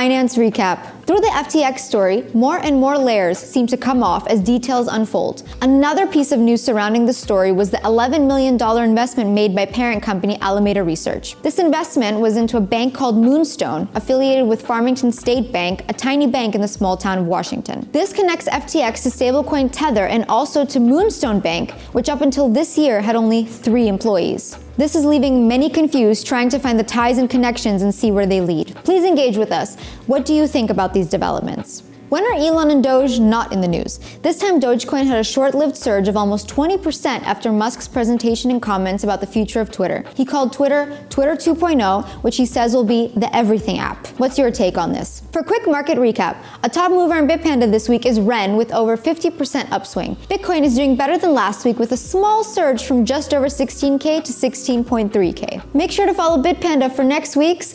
Finance recap. Through the FTX story, more and more layers seem to come off as details unfold. Another piece of news surrounding the story was the $11 million investment made by parent company Alameda Research. This investment was into a bank called Moonstone, affiliated with Farmington State Bank, a tiny bank in the small town of Washington. This connects FTX to stablecoin Tether and also to Moonstone Bank, which up until this year had only 3 employees. This is leaving many confused, trying to find the ties and connections and see where they lead. Please engage with us. What do you think about these developments? When are Elon and Doge not in the news? This time Dogecoin had a short-lived surge of almost 20% after Musk's presentation and comments about the future of Twitter. He called Twitter 2.0, which he says will be the everything app. What's your take on this? For quick market recap, a top mover in Bitpanda this week is REN with over 50% upswing. Bitcoin is doing better than last week with a small surge from just over 16K to 16.3K. Make sure to follow Bitpanda for next week's